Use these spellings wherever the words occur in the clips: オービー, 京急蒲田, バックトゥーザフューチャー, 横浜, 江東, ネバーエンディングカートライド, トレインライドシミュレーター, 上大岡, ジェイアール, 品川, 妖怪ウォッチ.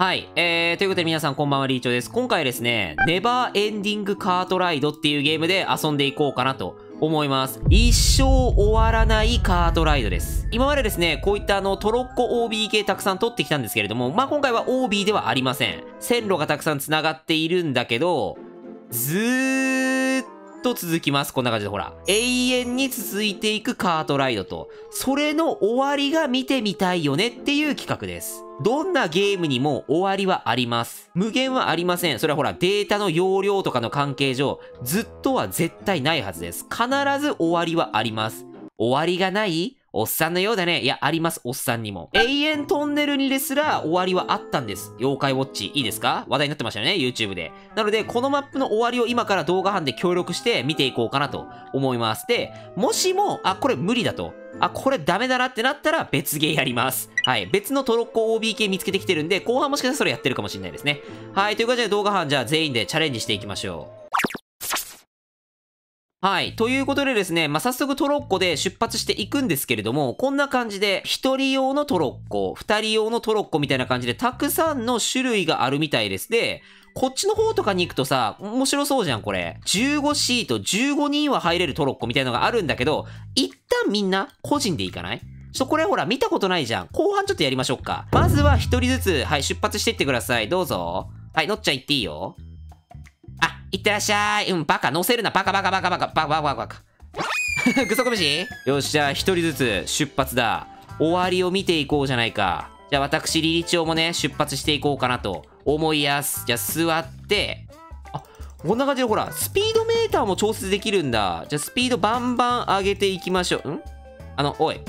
はい。ということで皆さんこんばんは、リーチョです。今回ですね、ネバーエンディングカートライドっていうゲームで遊んでいこうかなと思います。一生終わらないカートライドです。今までですね、こういったトロッコ OB 系たくさん取ってきたんですけれども、まあ、今回は OB ではありません。線路がたくさん繋がっているんだけど、ずーっと続きます。こんな感じでほら。永遠に続いていくカートライドと、それの終わりが見てみたいよねっていう企画です。どんなゲームにも終わりはあります。無限はありません。それはほら、データの容量とかの関係上、ずっとは絶対ないはずです。必ず終わりはあります。終わりがない?おっさんのようだね。いや、あります、おっさんにも。永遠トンネルにですら終わりはあったんです。妖怪ウォッチ、いいですか?話題になってましたよね、YouTube で。なので、このマップの終わりを今から動画班で協力して見ていこうかなと思います。で、もしも、あ、これ無理だと。あ、これダメだなってなったら別ゲーやります。はい。別のトロッコ OB 系見つけてきてるんで、後半もしかしたらそれやってるかもしれないですね。はい。という感じで動画班じゃあ全員でチャレンジしていきましょう。はい。ということでですね、まあ、早速トロッコで出発していくんですけれども、こんな感じで、一人用のトロッコ、二人用のトロッコみたいな感じで、たくさんの種類があるみたいです。で、こっちの方とかに行くとさ、面白そうじゃん、これ。15シート、15人は入れるトロッコみたいなのがあるんだけど、一旦みんな、個人で行かない?ちょっとこれほら、見たことないじゃん。後半ちょっとやりましょうか。まずは一人ずつ、はい、出発していってください。どうぞ。はい、のっちゃん行っていいよ。あ、いってらっしゃい。うん、バカ。乗せるな。バカバカバカバカバカバカバカ。ぐそこむし?よっしゃ、一人ずつ出発だ。終わりを見ていこうじゃないか。じゃあ私、理事長もね、出発していこうかなと思いやす。じゃあ座って。あ、こんな感じでほら、スピードメーターも調節できるんだ。じゃあスピードバンバン上げていきましょう。ん?おい。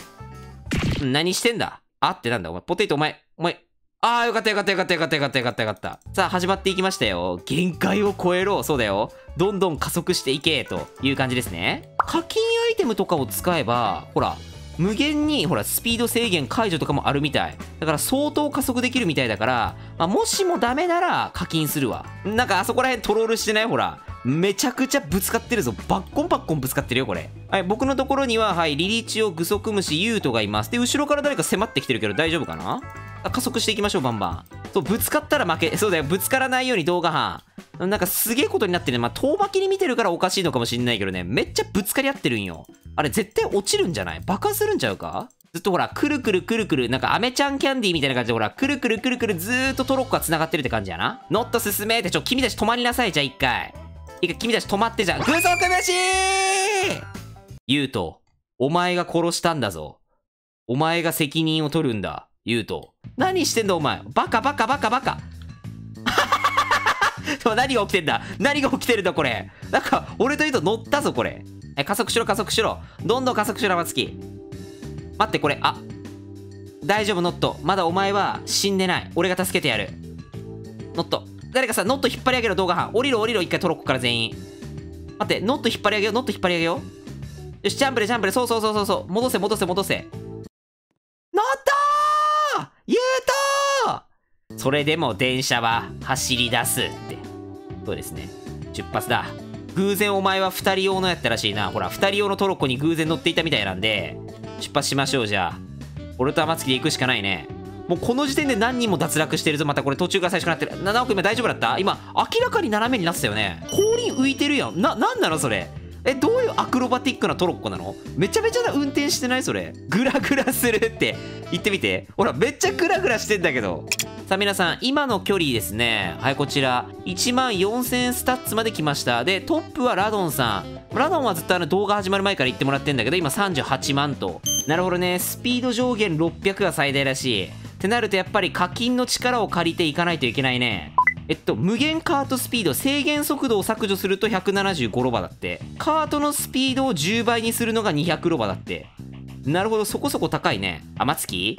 何してんだ?あってなんだお前。ポテトお前。ああ、よかったよかったよかったよかったよかったよかったよかった。さあ、始まっていきましたよ。限界を超えろ。そうだよ。どんどん加速していけ。という感じですね。課金アイテムとかを使えば、ほら、無限に、ほら、スピード制限解除とかもあるみたい。だから、相当加速できるみたいだから、まあ、もしもダメなら課金するわ。なんか、あそこら辺トロールしてない?ほら。めちゃくちゃぶつかってるぞ。バッコンバッコンぶつかってるよ、これ。はい、僕のところには、はい、リリーチをグソクムシユートがいます。で、後ろから誰か迫ってきてるけど、大丈夫かな?加速していきましょう、バンバン。そう、ぶつかったら負け。そうだよ、ぶつからないように動画班。なんかすげえことになってるね。まあ、遠巻きに見てるからおかしいのかもしんないけどね。めっちゃぶつかり合ってるんよ。あれ、絶対落ちるんじゃない?爆発するんちゃうか?ずっとほら、くるくるくるくる、なんかアメちゃんキャンディーみたいな感じでほら、くるくるくるくるずーっとトロッコが繋がってるって感じやな。ノット進めって、ちょ、君たち止まりなさい、じゃあ一回。いいか、君たち止まってじゃん。グソクムシー!ユウト、お前が殺したんだぞ。お前が責任を取るんだ、ユウト。何してんだお前。バカバカバカバカ。何が起きてんだ?何が起きてるんだこれ。なんか、俺とユウト乗ったぞこれ。加速しろ加速しろ。どんどん加速しろ、マツキ。待ってこれ、あ。大丈夫、ノット。まだお前は死んでない。俺が助けてやる。ノット。誰かさ、ノット引っ張り上げろ、動画班。降りろ降りろ、一回トロッコから全員。待って、ノット引っ張り上げよう、ノット引っ張り上げよう。よし、ジャンプでジャンプで、そうそうそうそうそう。戻せ戻せ戻せ。それでも電車は走り出すって。そうですね。出発だ。偶然お前は2人用のやったらしいな。ほら、2人用のトロッコに偶然乗っていたみたいなんで、出発しましょう、じゃあ。俺と天月で行くしかないね。もうこの時点で何人も脱落してるぞ。またこれ途中から最初からなってる。なおくん今大丈夫だった?今、明らかに斜めになってたよね。氷浮いてるやん。なんなのそれ。どういうアクロバティックなトロッコなの?めちゃめちゃな運転してない?それ。グラグラするって。言ってみて。ほら、めっちゃグラグラしてんだけど。さあ皆さん、今の距離ですね。はい、こちら。14000スタッツまで来ました。で、トップはラドンさん。ラドンはずっと動画始まる前から言ってもらってんだけど、今38万と。なるほどね。スピード上限600が最大らしい。ってなるとやっぱり課金の力を借りていかないといけないね。無限カートスピード、制限速度を削除すると175ロバだって。カートのスピードを10倍にするのが200ロバだって。なるほど、そこそこ高いね。あ、まつき?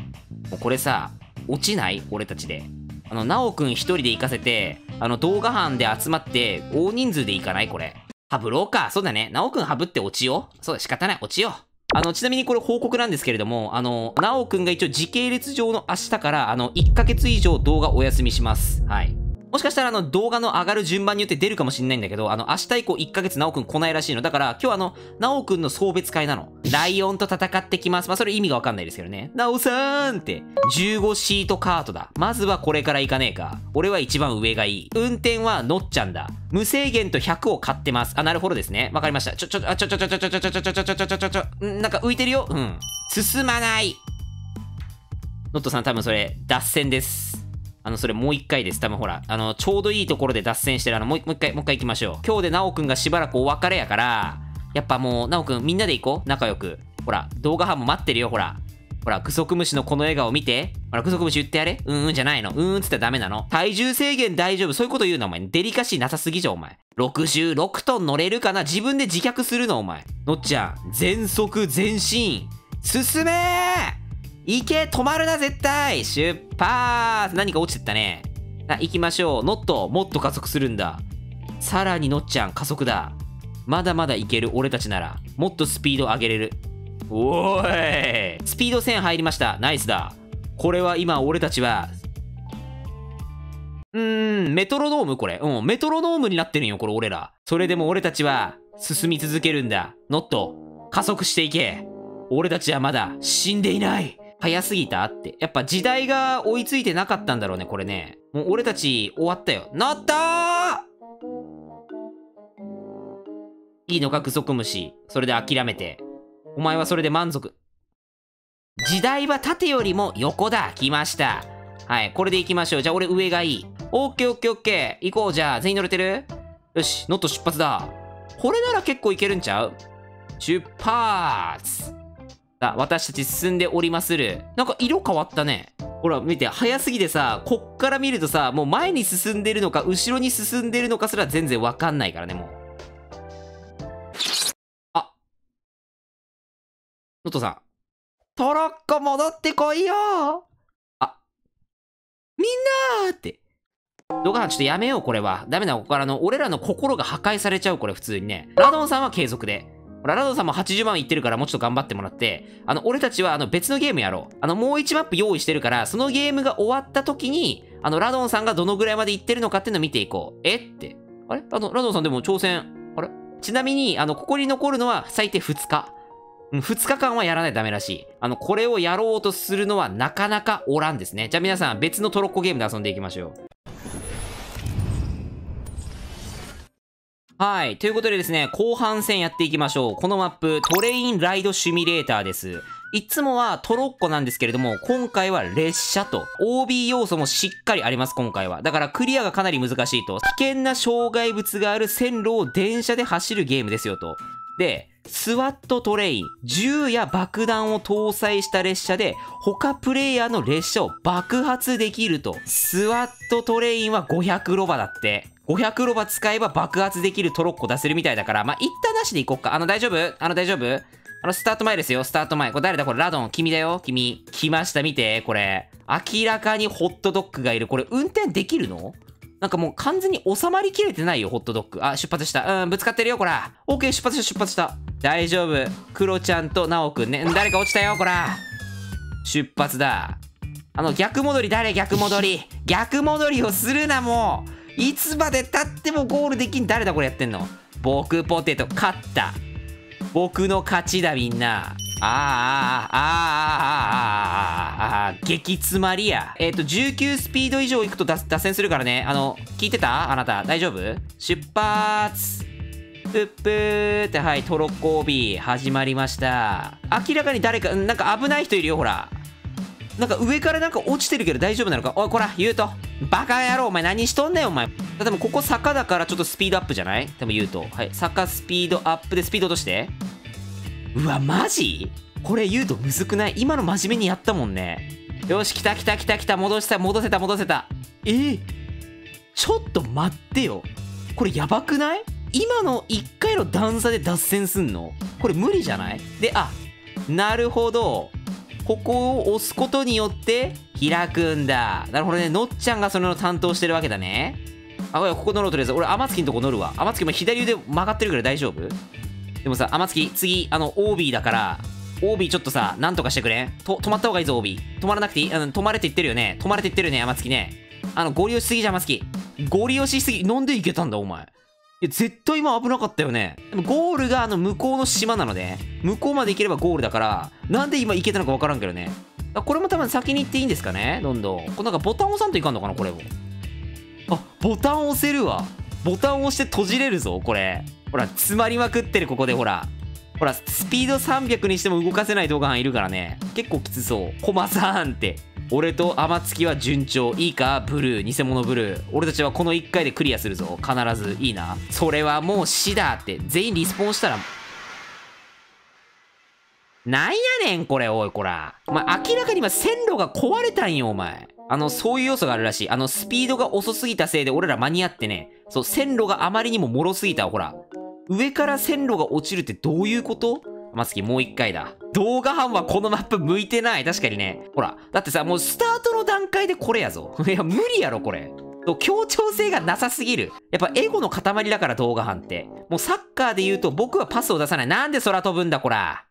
もうこれさ、落ちない?俺たちで。なおくん一人で行かせて、動画班で集まって、大人数で行かない?これ。ハブろうか。そうだね。なおくんハブって落ちよう。そうだ、仕方ない。落ちよう。ちなみにこれ報告なんですけれども、なおくんが一応時系列上の明日から、1ヶ月以上動画お休みします。はい。もしかしたら動画の上がる順番によって出るかもしれないんだけど、明日以降1ヶ月なおくん来ないらしいの。だから今日なおくんの送別会なの。ライオンと戦ってきます。まあそれ意味がわかんないですけどね。なおさーんって。15シートカートだ。まずはこれから行かねえか。俺は一番上がいい。運転はのっちゃんだ。無制限と100を買ってます。あ、なるほどですね。わかりました。ちょ、なんか浮いてるよ。うん。進まない。ノットさん多分それ、脱線です。それもう一回です。多分ほら、ちょうどいいところで脱線してる。もう一回行きましょう。今日でなおくんがしばらくお別れやから、やっぱもう、なおくんみんなで行こう。仲良く。ほら、動画班も待ってるよ、ほら。ほら、グソクムシのこの笑顔見て。ほら、グソクムシ言ってやれ。うんうんじゃないの。うんうんつったらダメなの。体重制限大丈夫。そういうこと言うな、お前。デリカシーなさすぎじゃ、お前。66トン乗れるかな？自分で自虐するの、お前。のっちゃん、全速前進。進めー！行け！止まるな、絶対！出発！何か落ちてったね。行きましょう。ノット、もっと加速するんだ。さらにのっちゃん、加速だ。まだまだいける俺たちなら、もっとスピード上げれる。おーい！スピード1000入りました。ナイスだ。これは今、俺たちは、メトロノームこれ。うん、メトロノームになってるんよ、これ俺ら。それでも俺たちは、進み続けるんだ。ノット、加速していけ。俺たちはまだ、死んでいない。早すぎたって。やっぱ時代が追いついてなかったんだろうね、これね。もう俺たち終わったよ。なったー！いいのか、グソクムシ。それで諦めて。お前はそれで満足。時代は縦よりも横だ。来ました。はい、これで行きましょう。じゃあ俺上がいい。オッケーオッケーオッケー。行こう、じゃあ。全員乗れてる？よし、ノット出発だ。これなら結構いけるんちゃう？出発！私たち進んでおりまする。なんか色変わったね。ほら見て、早すぎてさ、こっから見るとさ、もう前に進んでるのか後ろに進んでるのかすら全然わかんないからね。もうあ、ノットさん、トロッコ戻ってこいよ。あ、みんなーって。動画班ちょっとやめよう。これはダメだ。ここから俺らの心が破壊されちゃう。これ普通にね。ラドンさんは継続で。ラドンさんも80万いってるからもうちょっと頑張ってもらって、俺たちは別のゲームやろう。もう1マップ用意してるから、そのゲームが終わった時に、ラドンさんがどのぐらいまでいってるのかっていうのを見ていこう。えって。あれラドンさんでも挑戦。あれちなみに、ここに残るのは最低2日。うん、2日間はやらないとダメらしい。これをやろうとするのはなかなかおらんですね。じゃあ皆さん別のトロッコゲームで遊んでいきましょう。はい。ということでですね、後半戦やっていきましょう。このマップ、トレインライドシミュレーターです。いつもはトロッコなんですけれども、今回は列車と、OB 要素もしっかりあります、今回は。だからクリアがかなり難しいと。危険な障害物がある線路を電車で走るゲームですよと。で、スワットトレイン、銃や爆弾を搭載した列車で、他プレイヤーの列車を爆発できると。スワットトレインは500ロバだって。500ロバ使えば爆発できるトロッコ出せるみたいだから、まあ、一旦なしでいこっか。大丈夫？大丈夫？スタート前ですよ、スタート前。これ誰だ？これラドン。君だよ、君。来ました、見て、これ。明らかにホットドッグがいる。これ、運転できるの？なんかもう完全に収まりきれてないよ、ホットドッグ。あ、出発した。うん、ぶつかってるよ、こら。オッケー、出発した、出発した。大丈夫。クロちゃんとナオくんね。誰か落ちたよ、こら。出発だ。逆戻り誰？逆戻り。逆戻りをするな、もう。いつまで経ってもゴールできん。誰だこれやってんの。僕ポテト勝った。僕の勝ちだみんな。激詰まりや。19スピード以上いくと脱線するからね。聞いてた？あなた大丈夫？出発プップーって。はい、トロッコ OB 始まりました。明らかに誰かなんか危ない人いるよ。ほらなんか上からなんか落ちてるけど大丈夫なのか。おいこらゆうと、バカ野郎お前何しとんねんお前。でもここ坂だからちょっとスピードアップじゃない？でもゆうと、はい、坂スピードアップでスピード落として。うわマジこれゆうとむずくない？今の真面目にやったもんね。よし来た来た来た来た。戻した戻せた戻せた。ちょっと待ってよ、これやばくない？今の1回の段差で脱線すんのこれ無理じゃない？で、あ、なるほど、ここを押すことによって開くんだ。なるほどね。のっちゃんがそれを担当してるわけだね。あ、ここ乗ろうとりあえず。俺、天月のとこ乗るわ。天月も左腕曲がってるから大丈夫？でもさ、天月、次、OB だから、OB ちょっとさ、なんとかしてくれん？止まった方がいいぞ、OB。止まらなくていい？止まれって言ってるよね。天月ね。ご利用しすぎじゃん、天月。ゴリ押ししすぎ。なんでいけたんだお前。いや絶対今危なかったよね。でもゴールがあの向こうの島なので、向こうまで行ければゴールだから、なんで今行けたのか分からんけどね。これも多分先に行っていいんですかね。どんどんこれなんかボタン押さんといかんのかなこれも。あ、ボタン押せるわ。ボタン押して閉じれるぞこれ。ほら詰まりまくってる。ここでほらほら、スピード300にしても動かせない動画班いるからね。結構きつそう。コマさんって、俺と天月は順調いいかブルー、偽物ブルー。俺たちはこの1回でクリアするぞ必ず。いいな、それはもう死だって。全員リスポーンしたらなんやねんこれ。おいこら、お前明らかに今線路が壊れたんよお前。そういう要素があるらしい。スピードが遅すぎたせいで俺ら間に合ってね。そう、線路があまりにも脆すぎた。ほら上から線路が落ちるってどういうこと。マツキもう一回だ。動画班はこのマップ向いてない。確かにね。ほらだってさ、もうスタートの段階でこれやぞ。いや無理やろこれ。協調性がなさすぎる。やっぱエゴの塊だから動画班って。もうサッカーで言うと僕はパスを出さない。なんで空飛ぶんだこら。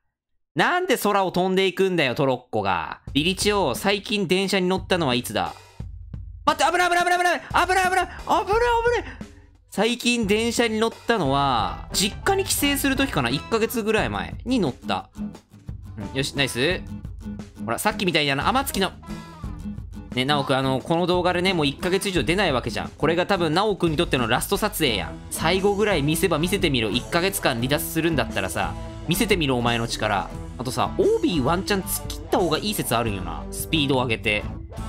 なんで空を飛んでいくんだよトロッコが。リリチオ、最近電車に乗ったのはいつだ。待って、危ない危ない危ない危ない危ない危ない危ない。最近電車に乗ったのは実家に帰省するときかな。1ヶ月ぐらい前に乗った、うん、よしナイス。ほらさっきみたいに天月のね、ナオくんこの動画でね、もう1ヶ月以上出ないわけじゃん。これが多分ナオくんにとってのラスト撮影やん。最後ぐらい見せば見せてみろ。1ヶ月間離脱するんだったらさ、見せてみろお前の力。あとさ、OB ワンチャン突っ切った方がいい説あるんよな。スピードを上げて。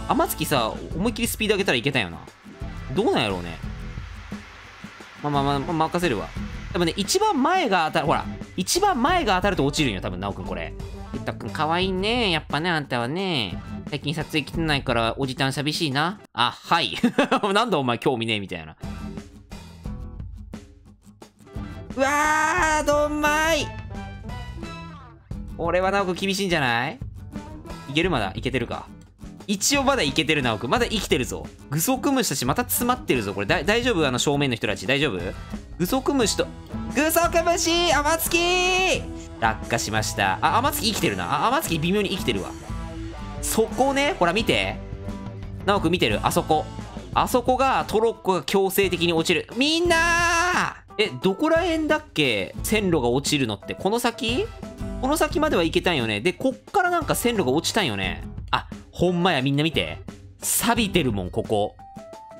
天月さ、思いっきりスピード上げたらいけたんよな。どうなんやろうね。まあ任せるわ。多分ね、一番前が当たる、ほら、一番前が当たると落ちるんよ、多分、なおくんこれ。ゆったくん、かわいいね。やっぱね、あんたはね。最近撮影来てないから、おじたん寂しいな。あ、はい。なんだお前、興味ねえ、みたいな。うわー、どんまい。俺はなおくん厳しいんじゃない？いける？まだいけてるか。一応まだいけてるなおくん。まだ生きてるぞ。グソクムシたちまた詰まってるぞこれ。大丈夫正面の人たち大丈夫？グソクムシとグソクムシ、天月落下しました。あ、天月生きてるな。あ、天月微妙に生きてるわ。そこね、ほら見て、なおくん見てる。あそこ、あそこがトロッコが強制的に落ちる。みんなー、どこら辺だっけ線路が落ちるのって。この先、この先までは行けたんよね。でこっからなんか線路が落ちたんよね。あ、ほんまや。みんな見て、錆びてるもんここ。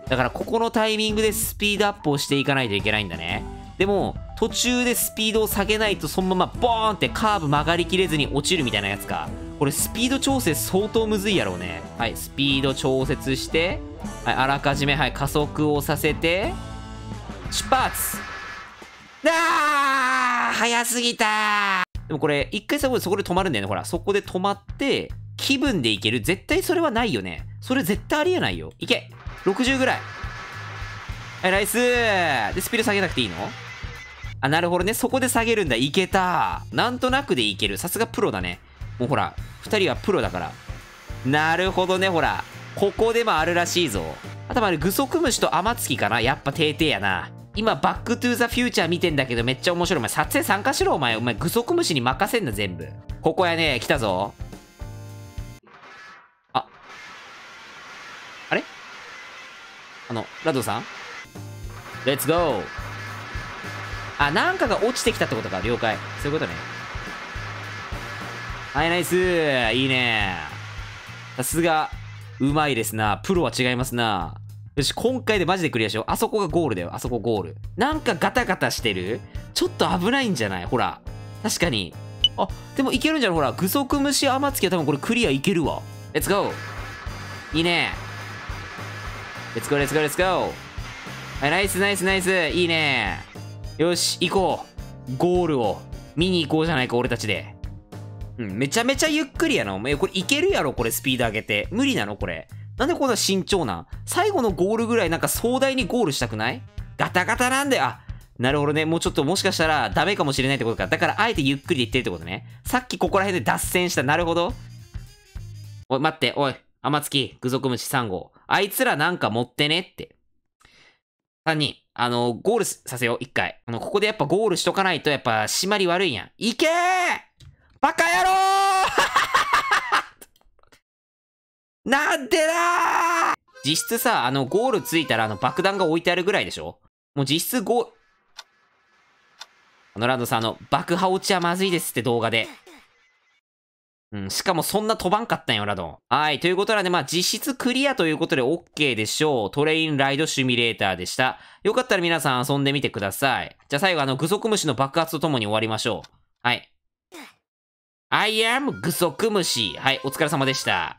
だからここのタイミングでスピードアップをしていかないといけないんだね。でも途中でスピードを下げないとそのままボーンってカーブ曲がりきれずに落ちるみたいなやつか。これスピード調整相当むずいやろうね。はい、スピード調節して、はい、あらかじめ、はい、加速をさせて出発。あー早すぎた。でもこれ一回さ、そこで止まるんだよね。ほらそこで止まって気分でいける。絶対それはないよね。それ絶対ありえないよ。いけ、60ぐらい。はい、ナイスー。でスピード下げなくていいの。あ、なるほどね、そこで下げるんだ。いけたー。なんとなくでいける。さすがプロだね。もうほら2人はプロだから。なるほどね。ほらここでもあるらしいぞ。あとあれグソクムシと天月かな。やっぱ定定やな。今バックトゥーザフューチャー見てんだけどめっちゃ面白い。お前撮影参加しろお前。お前グソクムシに任せんな全部。ここやね。来たぞ。あれ、ラドさんレッツゴー。あ、なんかが落ちてきたってことか。了解、そういうことね。はい、ナイスー。いいね。さすがうまいですな。プロは違いますな。よし、今回でマジでクリアしよう。あそこがゴールだよ。あそこゴール。なんかガタガタしてる。ちょっと危ないんじゃない。ほら確かに。あ、でもいけるんじゃない。ほらグソクムシアマツキは多分これクリアいけるわ。レッツゴー。いいね。レッツゴーレッツゴーレッツゴー。はい、ナイスナイスナイス。いいね。よし行こう。ゴールを見に行こうじゃないか俺たちで。うん、めちゃめちゃゆっくりやなお前。これいけるやろこれ。スピード上げて無理なのこれ。なんでこんな慎重なん。最後のゴールぐらいなんか壮大にゴールしたくない？ガタガタなんだよ。あ、なるほどね。もうちょっともしかしたらダメかもしれないってことか。だからあえてゆっくりでいってるってことね。さっきここら辺で脱線した。なるほど。おい待って、おい天月、グゾクムシ3号。あいつらなんか持ってねって。3人、ゴールさせよう、1回。ここでやっぱゴールしとかないとやっぱ締まり悪いやん。いけーバカ野郎なんでだー。実質さ、ゴールついたら爆弾が置いてあるぐらいでしょ。もう実質ゴール、ランドさん爆破落ちはまずいですって動画で。うん、しかもそんな飛ばんかったんよ、ラドン。はい、ということなんで、まあ、実質クリアということで OK でしょう。トレインライドシミュレーターでした。よかったら皆さん遊んでみてください。じゃあ最後、グソクムシの爆発とともに終わりましょう。はい。I am グソクムシ。はい、お疲れ様でした。